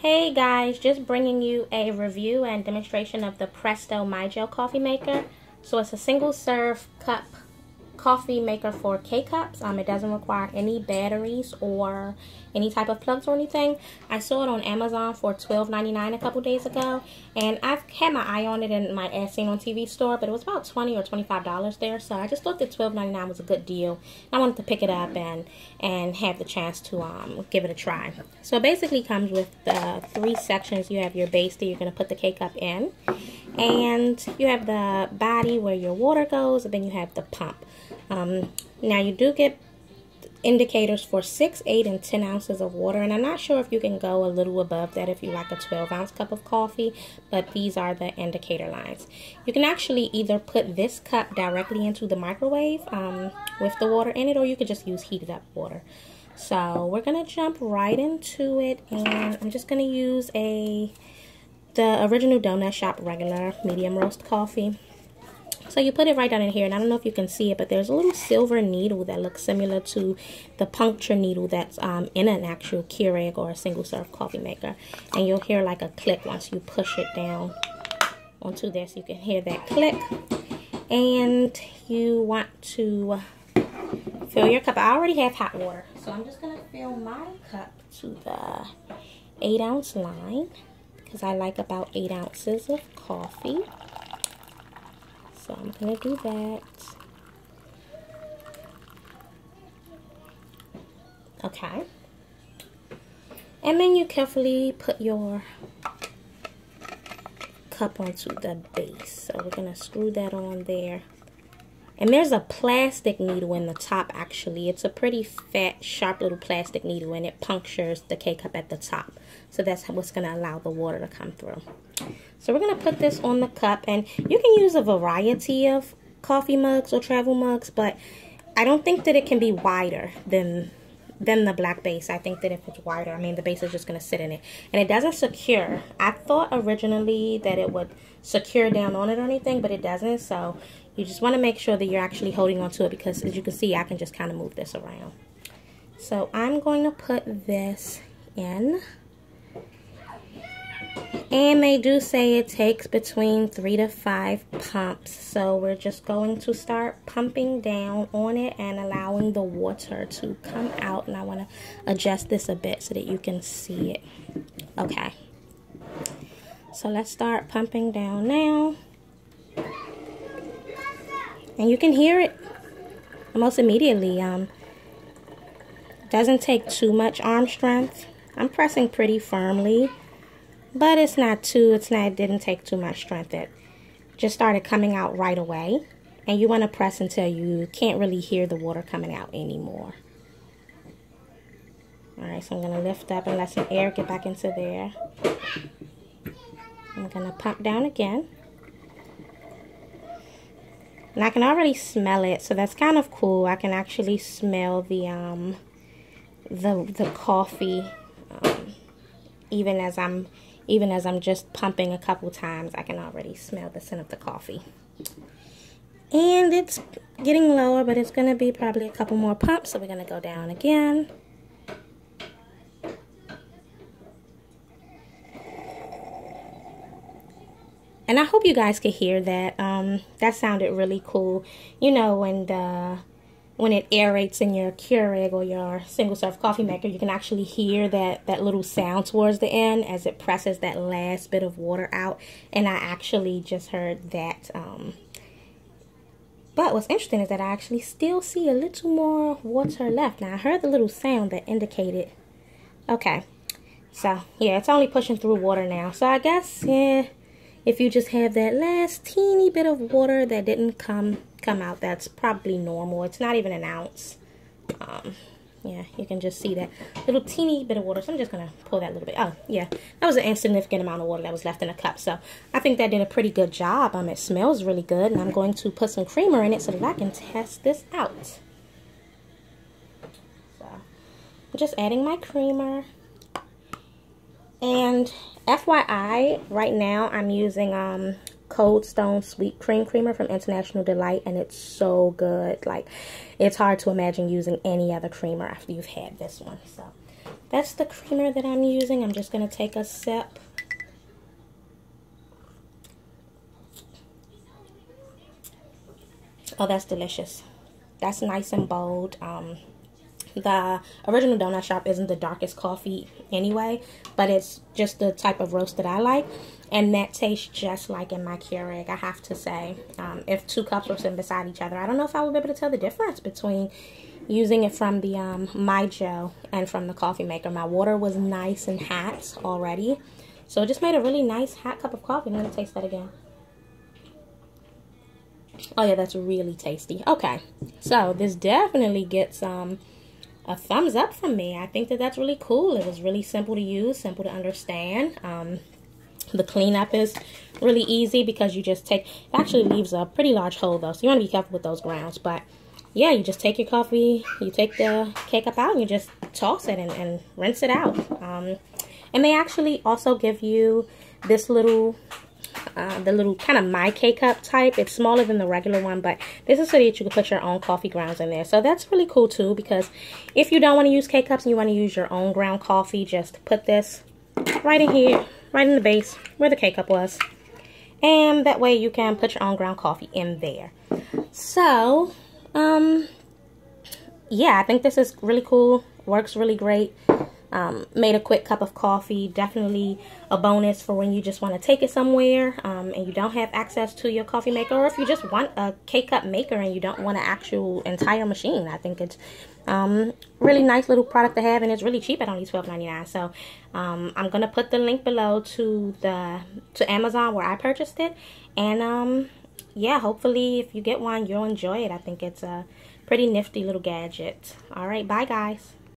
Hey guys, just bringing you a review and demonstration of the Presto Myjo coffee maker. So it's a single serve cup coffee maker for K-cups. It doesn't require any batteries or any type of plugs or anything. I saw it on Amazon for $12.99 a couple days ago, and I've had my eye on it and my ad seen on TV store, but it was about $20 or $25 there, so I just thought that $12.99 was a good deal. I wanted to pick it up and have the chance to give it a try. So it basically comes with three sections. You have your base that you're going to put the K-cup in, and you have the body where your water goes, and then you have the pump. Now you do get indicators for 6, 8, and 10 ounces of water, and I'm not sure if you can go a little above that if you like a 12-ounce cup of coffee, but these are the indicator lines. You can actually either put this cup directly into the microwave with the water in it, or you could just use heated up water. So we're going to jump right into it, and I'm just going to use the Original Donut Shop regular medium roast coffee. So you put it right down in here, and I don't know if you can see it, but there's a little silver needle that looks similar to the puncture needle that's in an actual Keurig or a single-serve coffee maker. And you'll hear like a click once you push it down onto there, so you can hear that click. And you want to fill your cup. I already have hot water, so I'm just going to fill my cup to the 8-ounce line because I like about 8 ounces of coffee. So I'm going to do that. Okay. And then you carefully put your cup onto the base. So we're going to screw that on there. And there's a plastic needle in the top, actually. It's a pretty fat, sharp little plastic needle, and it punctures the K-cup at the top. So that's what's going to allow the water to come through. So we're going to put this on the cup, and you can use a variety of coffee mugs or travel mugs, but I don't think that it can be wider than the black base. I think that if it's wider, I mean, the base is just going to sit in it. And it doesn't secure. I thought originally that it would secure down on it or anything, but it doesn't. So you just want to make sure that you're actually holding onto it, because as you can see, I can just kind of move this around. So I'm going to put this in. And they do say it takes between 3 to 5 pumps. So we're just going to start pumping down on it and allowing the water to come out. And I want to adjust this a bit so that you can see it. Okay. So let's start pumping down now. And you can hear it almost immediately. Doesn't take too much arm strength. I'm pressing pretty firmly. But it didn't take too much strength. It just started coming out right away. And you want to press until you can't really hear the water coming out anymore. Alright, so I'm going to lift up and let some air get back into there. I'm going to pump down again. And I can already smell it, so that's kind of cool. I can actually smell the coffee even as I'm just pumping a couple times. I can already smell the scent of the coffee. And it's getting lower, but it's going to be probably a couple more pumps, so we're going to go down again. And I hope you guys could hear that. That sounded really cool. You know, when it aerates in your Keurig or your single-serve coffee maker, you can actually hear that little sound towards the end as it presses that last bit of water out. And I actually just heard that. But what's interesting is that I actually still see a little more water left. Now, I heard the little sound that indicated. Okay. So, yeah, it's only pushing through water now. So, I guess, yeah, if you just have that last teeny bit of water that didn't come out, that's probably normal. It's not even an ounce. Yeah, you can just see that little teeny bit of water. So I'm just going to pull that little bit. Oh, yeah, that was an insignificant amount of water that was left in the cup. So I think that did a pretty good job. It smells really good, and I'm going to put some creamer in it so that I can test this out. So I'm just adding my creamer. And FYI, right now I'm using Cold Stone Sweet Cream Creamer from International Delight, and it's so good. Like, it's hard to imagine using any other creamer after you've had this one. So That's the creamer that I'm using. I'm just going to take a sip. Oh, that's delicious. That's nice and bold. The Original Donut Shop isn't the darkest coffee anyway, but it's just the type of roast that I like. And that tastes just like in my Keurig, I have to say. If two cups were sitting beside each other, I don't know if I would be able to tell the difference between using it from the Myjo and from the coffee maker. My water was nice and hot already, so it just made a really nice hot cup of coffee. I'm going to taste that again. Oh yeah, that's really tasty. Okay, so this definitely gets a thumbs up from me. I think that that's really cool. It was really simple to use, simple to understand. The cleanup is really easy because you just take, it actually leaves a pretty large hole though, so you want to be careful with those grounds. But yeah, you just take your coffee, you take the K-cup out and you just toss it and rinse it out. And they actually also give you this little the little kind of my K-cup type. It's smaller than the regular one, but this is so that you can put your own coffee grounds in there. So that's really cool too, because if you don't want to use K-cups and you want to use your own ground coffee, just put this right in here, right in the base where the K-cup was, and that way you can put your own ground coffee in there. So yeah, I think this is really cool, works really great. Made a quick cup of coffee, definitely a bonus for when you just want to take it somewhere and you don't have access to your coffee maker, or if you just want a K-cup maker and you don't want an actual entire machine. I think it's really nice little product to have, and it's really cheap at only $12.99. So I'm gonna put the link below to Amazon where I purchased it, and yeah, hopefully if you get one, you'll enjoy it. I think it's a pretty nifty little gadget. All right, bye guys.